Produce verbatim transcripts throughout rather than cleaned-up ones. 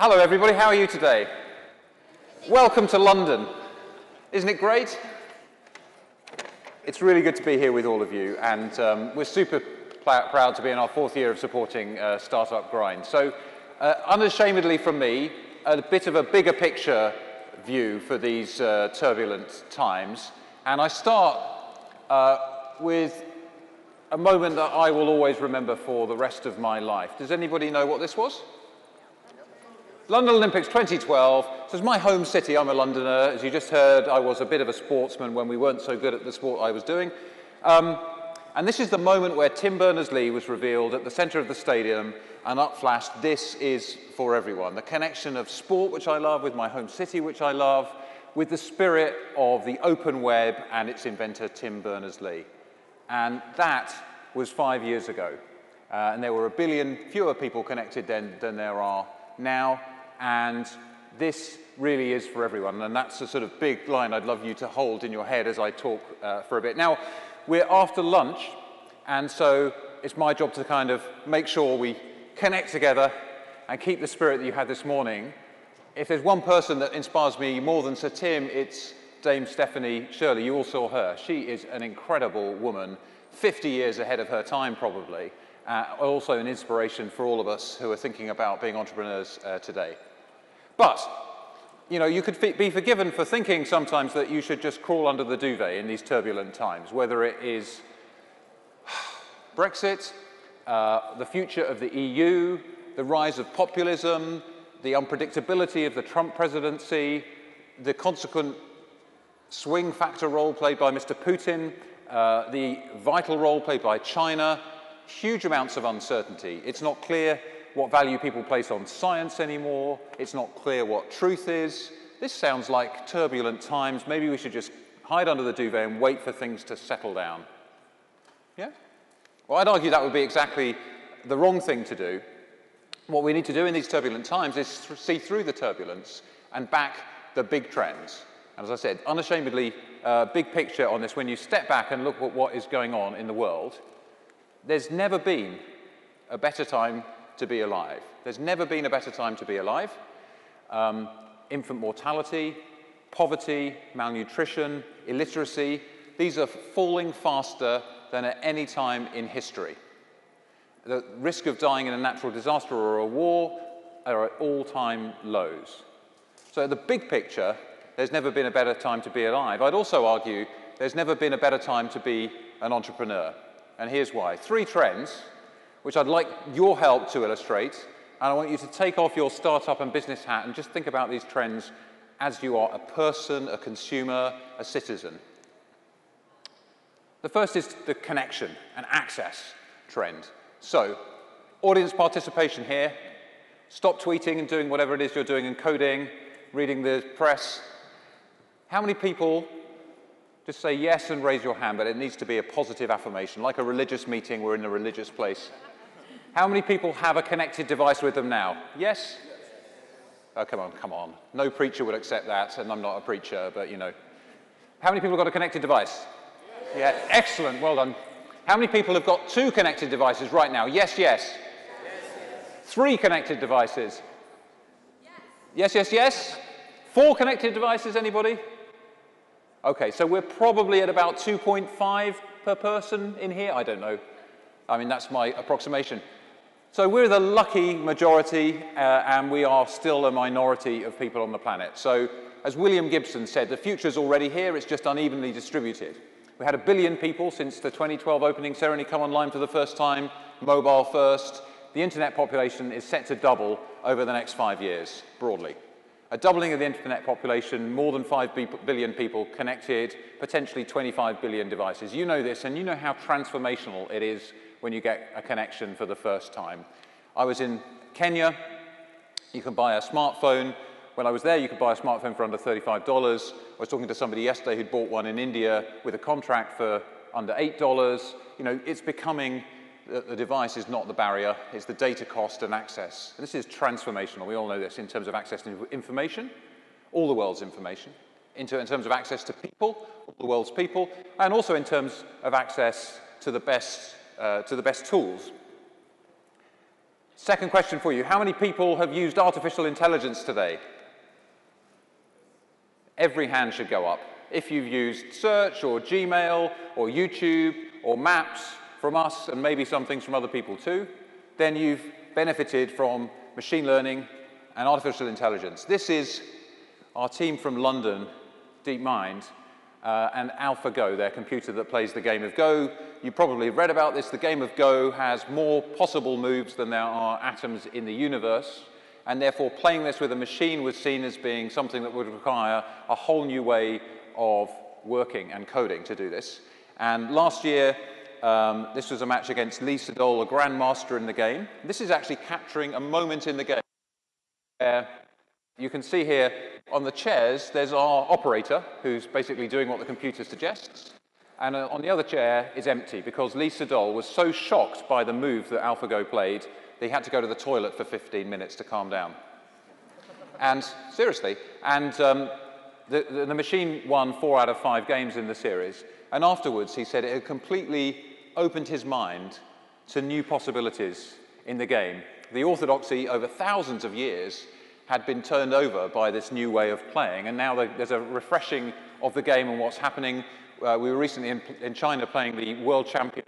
Hello everybody, how are you today? Welcome to London. Isn't it great? It's really good to be here with all of you, and um, we're super proud to be in our fourth year of supporting uh, Startup Grind. So uh, unashamedly from me, a bit of a bigger picture view for these uh, turbulent times, and I start uh, with a moment that I will always remember for the rest of my life. Does anybody know what this was? London Olympics twenty twelve, so it's my home city, I'm a Londoner. As you just heard, I was a bit of a sportsman when we weren't so good at the sport I was doing. Um, and this is the moment where Tim Berners-Lee was revealed at the centre of the stadium, and up flashed, "This is for everyone." The connection of sport, which I love, with my home city, which I love, with the spirit of the open web and its inventor, Tim Berners-Lee. And that was five years ago. Uh, and there were a billion fewer people connected then than there are now. And this really is for everyone, and that's a sort of big line I'd love you to hold in your head as I talk uh, for a bit. Now, we're after lunch, and so it's my job to kind of make sure we connect together and keep the spirit that you had this morning. If there's one person that inspires me more than Sir Tim, it's Dame Stephanie Shirley. You all saw her. She is an incredible woman, fifty years ahead of her time probably, uh, also an inspiration for all of us who are thinking about being entrepreneurs uh, today. But, you know, you could be forgiven for thinking sometimes that you should just crawl under the duvet in these turbulent times, whether it is Brexit, uh, the future of the E U, the rise of populism, the unpredictability of the Trump presidency, the consequent swing factor role played by Mister Putin, uh, the vital role played by China, huge amounts of uncertainty. It's not clear what value people place on science anymore. It's not clear what truth is. This sounds like turbulent times. Maybe we should just hide under the duvet and wait for things to settle down. Yeah? Well, I'd argue that would be exactly the wrong thing to do. What we need to do in these turbulent times is th- see through the turbulence and back the big trends. And as I said, unashamedly, uh, big picture on this. When you step back and look at what is going on in the world, there's never been a better time to be alive. There's never been a better time to be alive. Um, infant mortality, poverty, malnutrition, illiteracy, these are falling faster than at any time in history. The risk of dying in a natural disaster or a war are at all-time lows. So the big picture, there's never been a better time to be alive. I'd also argue there's never been a better time to be an entrepreneur. And here's why. Three trends, which I'd like your help to illustrate, and I want you to take off your startup and business hat and just think about these trends as you are a person, a consumer, a citizen. The first is the connection and access trend. So, audience participation here. Stop tweeting and doing whatever it is you're doing and coding, reading the press. How many people just say yes and raise your hand, but it needs to be a positive affirmation, like a religious meeting, we're in a religious place. How many people have a connected device with them now? Yes? Oh, come on, come on. No preacher would accept that, and I'm not a preacher, but you know. How many people have got a connected device? Yes. Yeah, excellent, well done. How many people have got two connected devices right now? Yes, yes. Yes, yes. Three connected devices? Yes. Yes, yes, yes. Four connected devices, anybody? Okay, so we're probably at about two point five per person in here. I don't know. I mean, that's my approximation. So we're the lucky majority, uh, and we are still a minority of people on the planet. So as William Gibson said, the future's already here, it's just unevenly distributed. We had a billion people since the twenty twelve opening ceremony come online for the first time, mobile first. The internet population is set to double over the next five years, broadly. A doubling of the internet population, more than five billion people connected, potentially twenty-five billion devices. You know this, and you know how transformational it is when you get a connection for the first time. I was in Kenya. You can buy a smartphone. When I was there, you could buy a smartphone for under thirty-five dollars. I was talking to somebody yesterday who'd bought one in India with a contract for under eight dollars. You know, it's becoming, the device is not the barrier, it's the data cost and access. And this is transformational, we all know this, in terms of access to information, all the world's information, in terms of access to people, all the world's people, and also in terms of access to the best Uh, to the best tools. Second question for you. How many people have used artificial intelligence today? Every hand should go up. If you've used search or Gmail or YouTube or maps from us and maybe some things from other people too, then you've benefited from machine learning and artificial intelligence. This is our team from London, DeepMind, uh, and AlphaGo, their computer that plays the game of Go. You probably have read about this. The game of Go has more possible moves than there are atoms in the universe, and therefore playing this with a machine was seen as being something that would require a whole new way of working and coding to do this. And last year, um, this was a match against Lee Sedol, a grandmaster in the game. This is actually capturing a moment in the game where you can see here on the chairs, there's our operator who's basically doing what the computer suggests. And uh, on the other chair is empty because Lee Sedol was so shocked by the move that AlphaGo played that he had to go to the toilet for fifteen minutes to calm down. And seriously, and um, The, the, the machine won four out of five games in the series, and afterwards he said it had completely opened his mind to new possibilities in the game. The orthodoxy over thousands of years had been turned over by this new way of playing, and now there's a refreshing of the game and what's happening. Uh, we were recently in, in China playing the world champion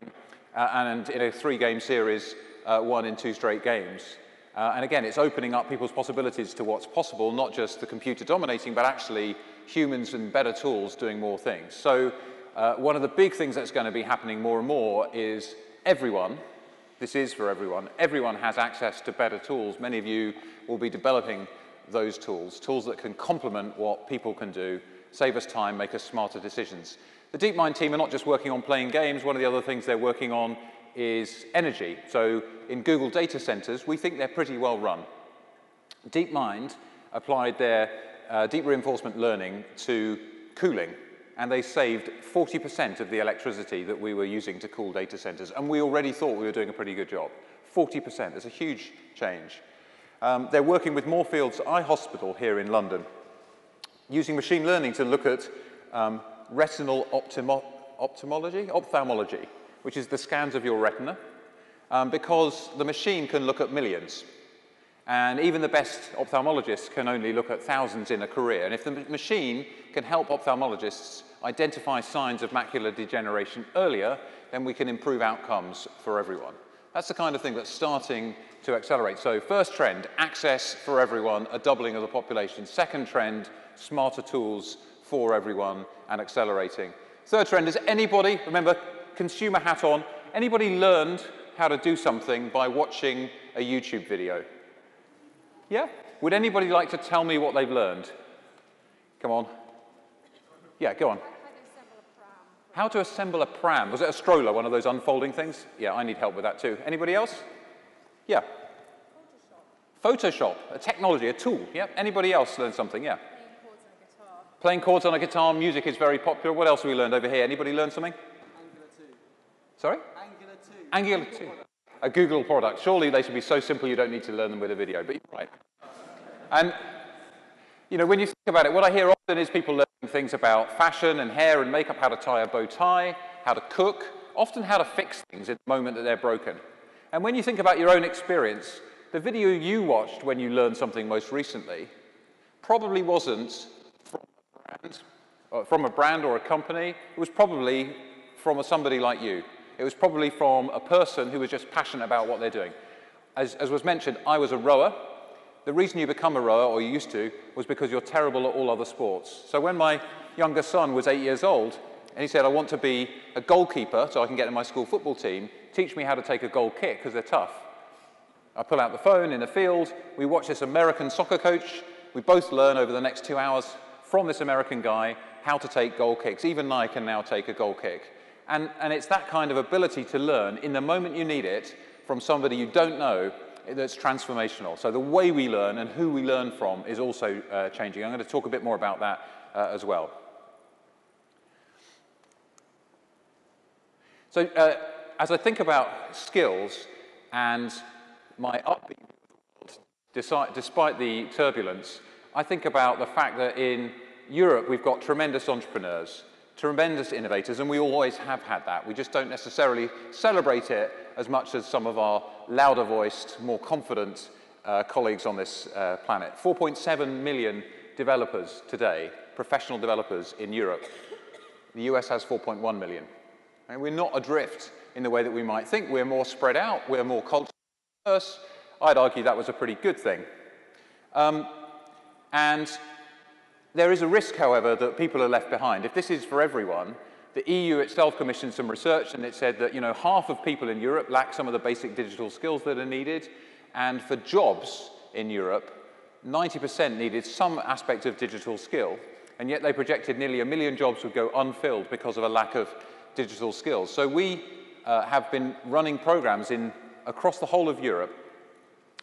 uh, and in a three-game series uh, won in two straight games. Uh, and again, it's opening up people's possibilities to what's possible, not just the computer dominating, but actually humans and better tools doing more things. So uh, one of the big things that's going to be happening more and more is everyone, this is for everyone, everyone has access to better tools. Many of you will be developing those tools, tools that can complement what people can do, save us time, make us smarter decisions. The DeepMind team are not just working on playing games. One of the other things they're working on is energy. So in Google data centers, we think they're pretty well run. DeepMind applied their uh, deep reinforcement learning to cooling, and they saved forty percent of the electricity that we were using to cool data centers, and we already thought we were doing a pretty good job. forty percent, that's a huge change. Um, they're working with Moorfields Eye Hospital here in London, using machine learning to look at um, retinal optimo ophthalmology, ophthalmology. which is the scans of your retina, um, because the machine can look at millions. And even the best ophthalmologists can only look at thousands in a career. And if the machine can help ophthalmologists identify signs of macular degeneration earlier, then we can improve outcomes for everyone. That's the kind of thing that's starting to accelerate. So first trend, access for everyone, a doubling of the population. Second trend, smarter tools for everyone and accelerating. Third trend is anybody, remember, consumer hat on, anybody learned how to do something by watching a YouTube video? Yeah? Would anybody like to tell me what they've learned? Come on. Yeah, go on. How to assemble a pram. Was it a stroller, one of those unfolding things? Yeah, I need help with that too. Anybody else? Yeah. Photoshop, a technology, a tool. Yeah. Anybody else learn something? Yeah. Playing chords on a guitar. Music is very popular. What else have we learned over here? Anybody learn something? Sorry? Angular two. Angular two. A Google product. Surely they should be so simple you don't need to learn them with a video, but you're right. And, you know, when you think about it, what I hear often is people learning things about fashion and hair and makeup, how to tie a bow tie, how to cook, often how to fix things at the moment that they're broken. And when you think about your own experience, the video you watched when you learned something most recently probably wasn't from a brand, or from a brand or a company. It was probably from somebody like you. It was probably from a person who was just passionate about what they're doing. As, as was mentioned, I was a rower. The reason you become a rower, or you used to, was because you're terrible at all other sports. So when my younger son was eight years old, and he said, I want to be a goalkeeper so I can get in my school football team, teach me how to take a goal kick because they're tough. I pull out the phone in the field, we watch this American soccer coach, we both learn over the next two hours from this American guy how to take goal kicks. Even I can now take a goal kick. And, and it's that kind of ability to learn in the moment you need it from somebody you don't know that's transformational. So the way we learn and who we learn from is also uh, changing. I'm going to talk a bit more about that uh, as well. So uh, as I think about skills and my upbeat world, despite the turbulence, I think about the fact that in Europe we've got tremendous entrepreneurs. tremendous innovators, and we always have had that. We just don't necessarily celebrate it as much as some of our louder-voiced, more confident uh, colleagues on this uh, planet. four point seven million developers today, professional developers in Europe. The U S has four point one million. And we're not adrift in the way that we might think. We're more spread out. We're more culturally diverse. I'd argue that was a pretty good thing. Um, and there is a risk, however, that people are left behind. If this is for everyone, the E U itself commissioned some research, and it said that, you know, half of people in Europe lack some of the basic digital skills that are needed. And for jobs in Europe, ninety percent needed some aspect of digital skill. And yet they projected nearly a million jobs would go unfilled because of a lack of digital skills. So we uh, have been running programs in, across the whole of Europe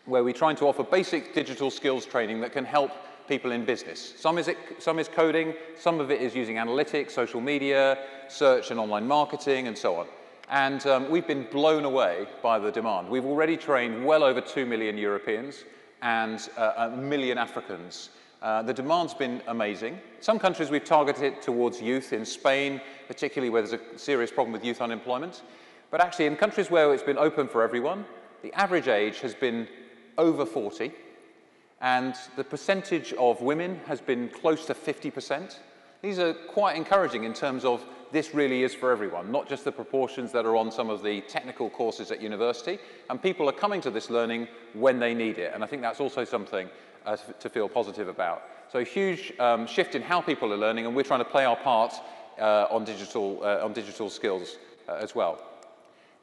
where we're trying to offer basic digital skills training that can help people in business. Some is, it, some is coding, some of it is using analytics, social media, search and online marketing, and so on. And um, we've been blown away by the demand. We've already trained well over two million Europeans and uh, a million Africans. Uh, the demand's been amazing. Some countries we've targeted towards youth, in Spain, particularly where there's a serious problem with youth unemployment. But actually, in countries where it's been open for everyone, the average age has been over forty. And the percentage of women has been close to fifty percent. These are quite encouraging in terms of this really is for everyone, not just the proportions that are on some of the technical courses at university. And people are coming to this learning when they need it. And I think that's also something uh, to feel positive about. So a huge um, shift in how people are learning, and we're trying to play our part uh, on, digital, uh, on digital skills uh, as well.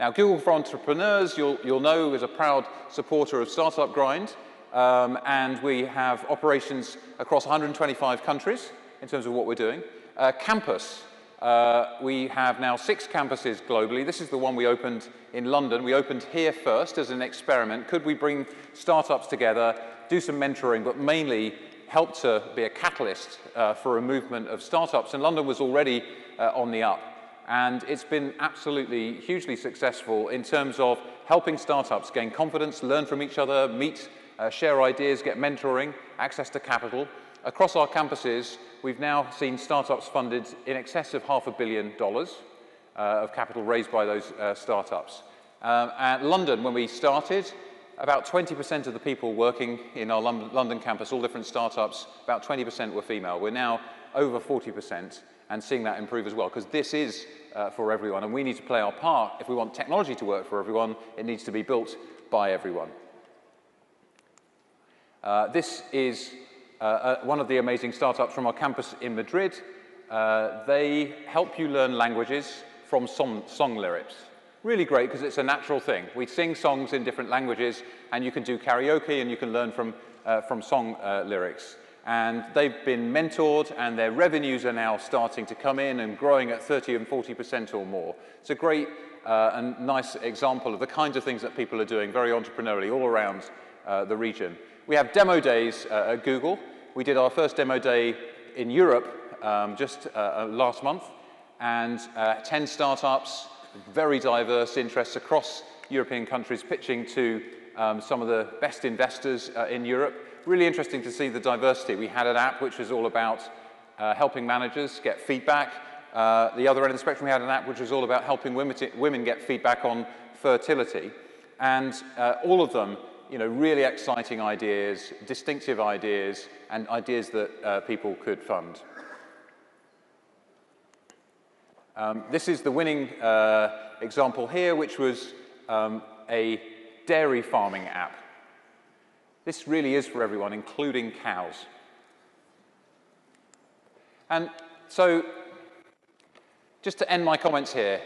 Now, Google for Entrepreneurs, you'll, you'll know, is a proud supporter of Startup Grind. Um, and we have operations across one hundred twenty-five countries in terms of what we're doing. Uh, campus, uh, we have now six campuses globally. This is the one we opened in London. We opened here first as an experiment. Could we bring startups together, do some mentoring, but mainly help to be a catalyst uh, for a movement of startups? And London was already uh, on the up. And it's been absolutely hugely successful in terms of helping startups gain confidence, learn from each other, meet Uh, share ideas, get mentoring, access to capital. Across our campuses, we've now seen startups funded in excess of half a billion dollars uh, of capital raised by those uh, startups. Um, at London, when we started, about twenty percent of the people working in our London campus, all different startups, about twenty percent were female. We're now over forty percent and seeing that improve as well, because this is uh, for everyone, and we need to play our part. If we want technology to work for everyone, it needs to be built by everyone. Uh, this is uh, uh, one of the amazing startups from our campus in Madrid. Uh, they help you learn languages from song, song lyrics. Really great, because it's a natural thing. We sing songs in different languages, and you can do karaoke, and you can learn from, uh, from song uh, lyrics. And they've been mentored, and their revenues are now starting to come in and growing at thirty and forty percent or more. It's a great uh, and nice example of the kinds of things that people are doing very entrepreneurially all around uh, the region. We have demo days uh, at Google. We did our first demo day in Europe um, just uh, last month, and uh, ten startups, very diverse interests across European countries, pitching to um, some of the best investors uh, in Europe. Really interesting to see the diversity. We had an app which was all about uh, helping managers get feedback. Uh, the other end of the spectrum, we had an app which was all about helping women, women get feedback on fertility, and uh, all of them, you know, really exciting ideas, distinctive ideas, and ideas that uh, people could fund. Um, this is the winning uh, example here, which was um, a dairy farming app. This really is for everyone, including cows. And so, just to end my comments here,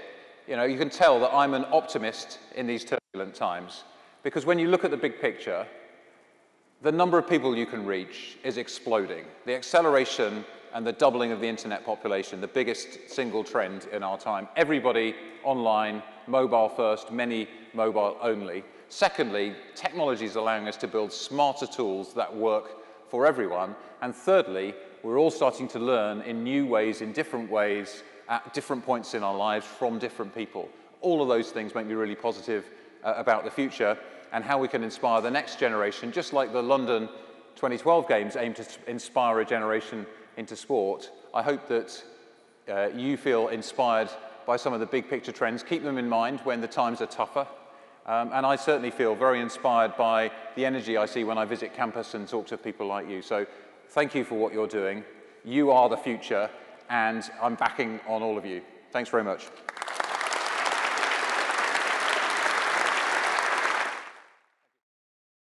you know, you can tell that I'm an optimist in these turbulent times. Because when you look at the big picture, the number of people you can reach is exploding. The acceleration and the doubling of the internet population, the biggest single trend in our time. Everybody online, mobile first, many mobile only. Secondly, technology is allowing us to build smarter tools that work for everyone. And thirdly, we're all starting to learn in new ways, in different ways, at different points in our lives from different people. All of those things make me really positive Uh, about the future and how we can inspire the next generation, just like the London twenty twelve Games aimed to inspire a generation into sport. I hope that uh, you feel inspired by some of the big picture trends. Keep them in mind when the times are tougher. Um, and I certainly feel very inspired by the energy I see when I visit campus and talk to people like you. So thank you for what you're doing. You are the future, and I'm backing on all of you. Thanks very much.